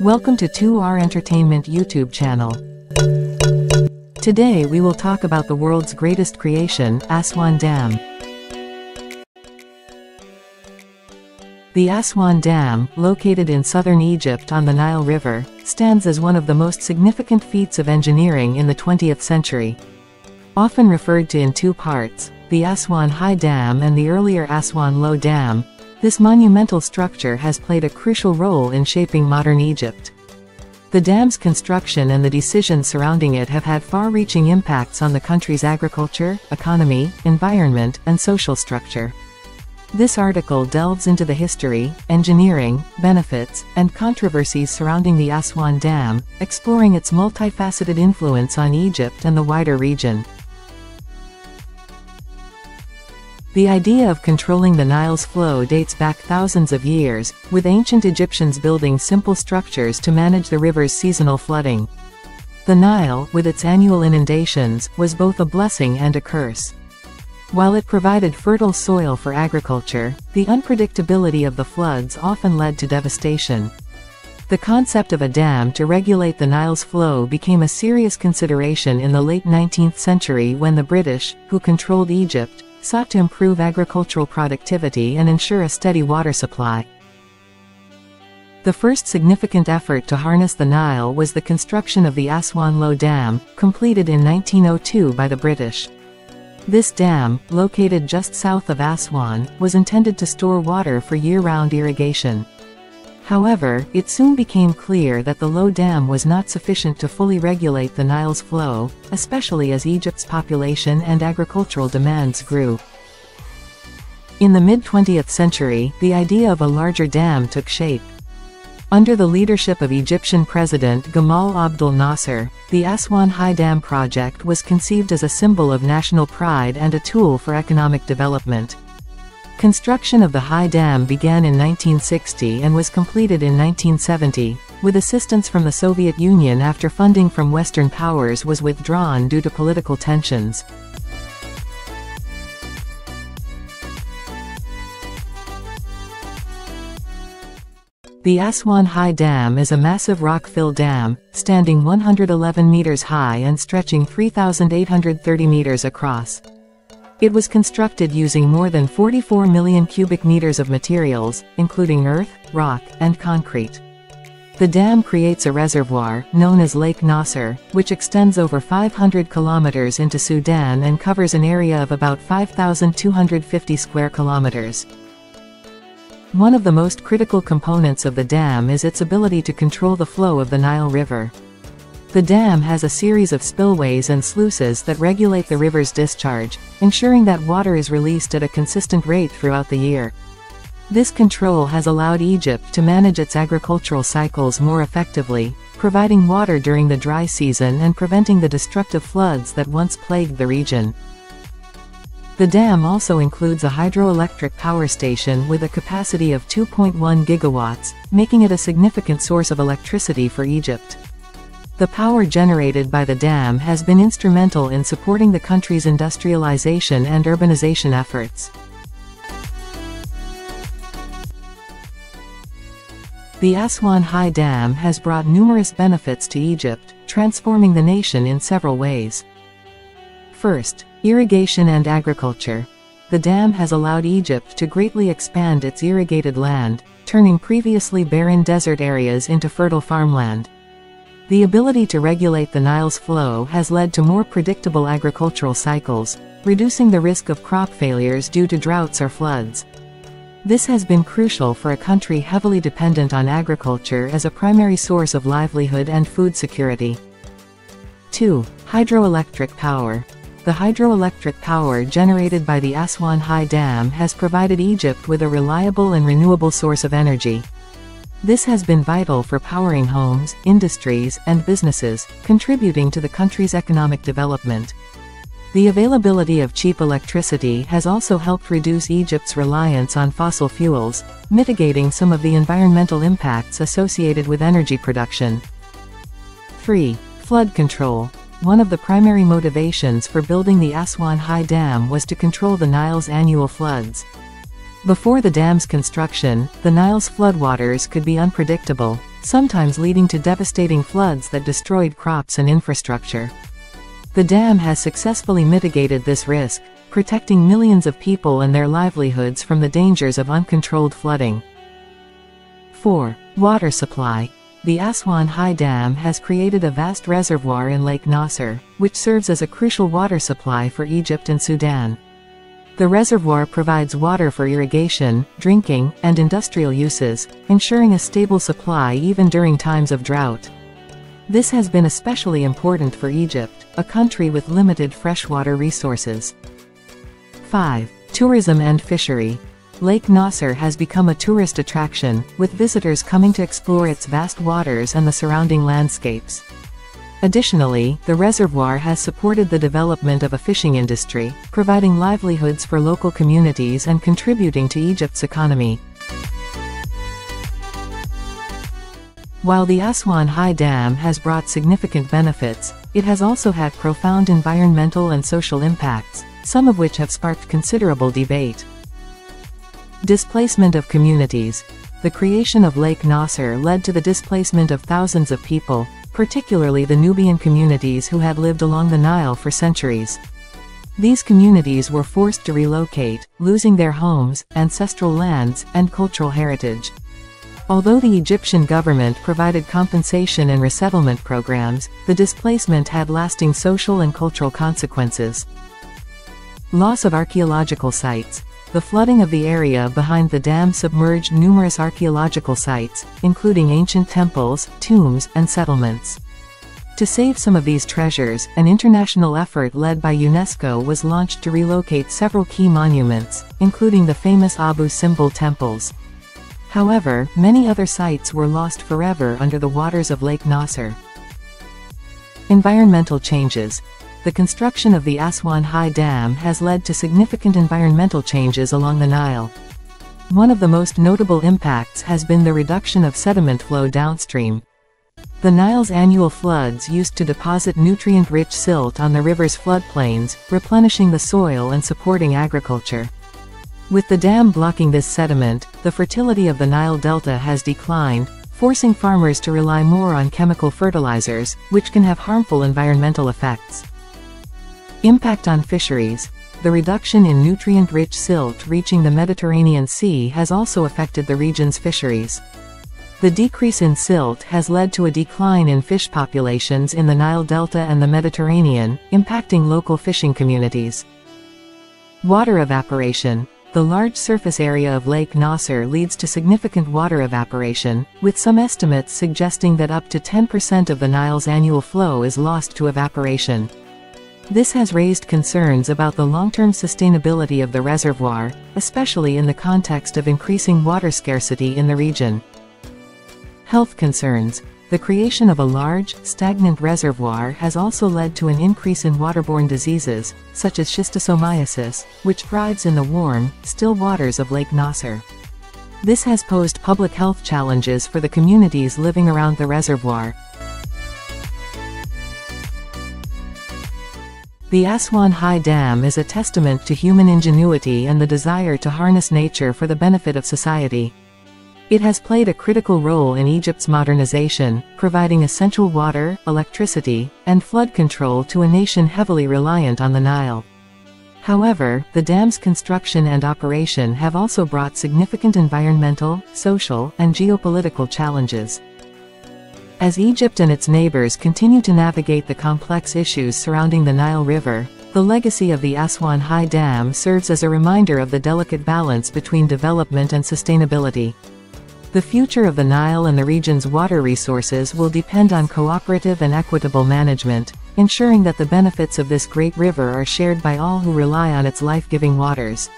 Welcome to 2R Entertainment YouTube channel. Today we will talk about the world's greatest creation, Aswan Dam. The Aswan Dam, located in southern Egypt on the Nile River, stands as one of the most significant feats of engineering in the 20th century. Often referred to in two parts, the Aswan High Dam and the earlier Aswan Low Dam, this monumental structure has played a crucial role in shaping modern Egypt. The dam's construction and the decisions surrounding it have had far-reaching impacts on the country's agriculture, economy, environment, and social structure. This article delves into the history, engineering, benefits, and controversies surrounding the Aswan Dam, exploring its multifaceted influence on Egypt and the wider region. The idea of controlling the Nile's flow dates back thousands of years, with ancient Egyptians building simple structures to manage the river's seasonal flooding. The Nile, with its annual inundations, was both a blessing and a curse. While it provided fertile soil for agriculture, the unpredictability of the floods often led to devastation. The concept of a dam to regulate the Nile's flow became a serious consideration in the late 19th century when the British, who controlled Egypt, sought to improve agricultural productivity and ensure a steady water supply. The first significant effort to harness the Nile was the construction of the Aswan Low Dam, completed in 1902 by the British. This dam, located just south of Aswan, was intended to store water for year-round irrigation. However, it soon became clear that the Low Dam was not sufficient to fully regulate the Nile's flow, especially as Egypt's population and agricultural demands grew. In the mid-20th century, the idea of a larger dam took shape. Under the leadership of Egyptian President Gamal Abdel Nasser, the Aswan High Dam project was conceived as a symbol of national pride and a tool for economic development. Construction of the High Dam began in 1960 and was completed in 1970, with assistance from the Soviet Union after funding from Western powers was withdrawn due to political tensions. The Aswan High Dam is a massive rock-fill dam, standing 111 meters high and stretching 3,830 meters across. It was constructed using more than 44 million cubic meters of materials, including earth, rock, and concrete. The dam creates a reservoir, known as Lake Nasser, which extends over 500 kilometers into Sudan and covers an area of about 5,250 square kilometers. One of the most critical components of the dam is its ability to control the flow of the Nile River. The dam has a series of spillways and sluices that regulate the river's discharge, ensuring that water is released at a consistent rate throughout the year. This control has allowed Egypt to manage its agricultural cycles more effectively, providing water during the dry season and preventing the destructive floods that once plagued the region. The dam also includes a hydroelectric power station with a capacity of 2.1 gigawatts, making it a significant source of electricity for Egypt. The power generated by the dam has been instrumental in supporting the country's industrialization and urbanization efforts. The Aswan High Dam has brought numerous benefits to Egypt, transforming the nation in several ways. First, irrigation and agriculture. The dam has allowed Egypt to greatly expand its irrigated land, turning previously barren desert areas into fertile farmland. The ability to regulate the Nile's flow has led to more predictable agricultural cycles, reducing the risk of crop failures due to droughts or floods. This has been crucial for a country heavily dependent on agriculture as a primary source of livelihood and food security. 2. Hydroelectric power. The hydroelectric power generated by the Aswan High Dam has provided Egypt with a reliable and renewable source of energy. This has been vital for powering homes, industries, and businesses, contributing to the country's economic development. The availability of cheap electricity has also helped reduce Egypt's reliance on fossil fuels, mitigating some of the environmental impacts associated with energy production. 3. Flood control. One of the primary motivations for building the Aswan High Dam was to control the Nile's annual floods. Before the dam's construction, the Nile's floodwaters could be unpredictable, sometimes leading to devastating floods that destroyed crops and infrastructure. The dam has successfully mitigated this risk, protecting millions of people and their livelihoods from the dangers of uncontrolled flooding. 4. Water supply. The Aswan High Dam has created a vast reservoir in Lake Nasser, which serves as a crucial water supply for Egypt and Sudan. The reservoir provides water for irrigation, drinking, and industrial uses, ensuring a stable supply even during times of drought. This has been especially important for Egypt, a country with limited freshwater resources. 5. Tourism and fishery. Lake Nasser has become a tourist attraction, with visitors coming to explore its vast waters and the surrounding landscapes. Additionally, the reservoir has supported the development of a fishing industry, providing livelihoods for local communities and contributing to Egypt's economy. While the Aswan High Dam has brought significant benefits, it has also had profound environmental and social impacts, some of which have sparked considerable debate. Displacement of communities. The creation of Lake Nasser led to the displacement of thousands of people, particularly the Nubian communities who had lived along the Nile for centuries. These communities were forced to relocate, losing their homes, ancestral lands, and cultural heritage. Although the Egyptian government provided compensation and resettlement programs, the displacement had lasting social and cultural consequences. Loss of archaeological sites. The flooding of the area behind the dam submerged numerous archaeological sites, including ancient temples, tombs, and settlements. To save some of these treasures, an international effort led by UNESCO was launched to relocate several key monuments, including the famous Abu Simbel temples. However, many other sites were lost forever under the waters of Lake Nasser. Environmental changes. The construction of the Aswan High Dam has led to significant environmental changes along the Nile. One of the most notable impacts has been the reduction of sediment flow downstream. The Nile's annual floods used to deposit nutrient-rich silt on the river's floodplains, replenishing the soil and supporting agriculture. With the dam blocking this sediment, the fertility of the Nile Delta has declined, forcing farmers to rely more on chemical fertilizers, which can have harmful environmental effects. Impact on fisheries. The reduction in nutrient-rich silt reaching the Mediterranean Sea has also affected the region's fisheries. The decrease in silt has led to a decline in fish populations in the Nile Delta and the Mediterranean, impacting local fishing communities. Water evaporation. The large surface area of Lake Nasser leads to significant water evaporation, with some estimates suggesting that up to 10% of the Nile's annual flow is lost to evaporation. This has raised concerns about the long-term sustainability of the reservoir, especially in the context of increasing water scarcity in the region. Health concerns. The creation of a large, stagnant reservoir has also led to an increase in waterborne diseases, such as schistosomiasis, which thrives in the warm, still waters of Lake Nasser. This has posed public health challenges for the communities living around the reservoir. The Aswan High Dam is a testament to human ingenuity and the desire to harness nature for the benefit of society. It has played a critical role in Egypt's modernization, providing essential water, electricity, and flood control to a nation heavily reliant on the Nile. However, the dam's construction and operation have also brought significant environmental, social, and geopolitical challenges. As Egypt and its neighbors continue to navigate the complex issues surrounding the Nile River, the legacy of the Aswan High Dam serves as a reminder of the delicate balance between development and sustainability. The future of the Nile and the region's water resources will depend on cooperative and equitable management, ensuring that the benefits of this great river are shared by all who rely on its life-giving waters.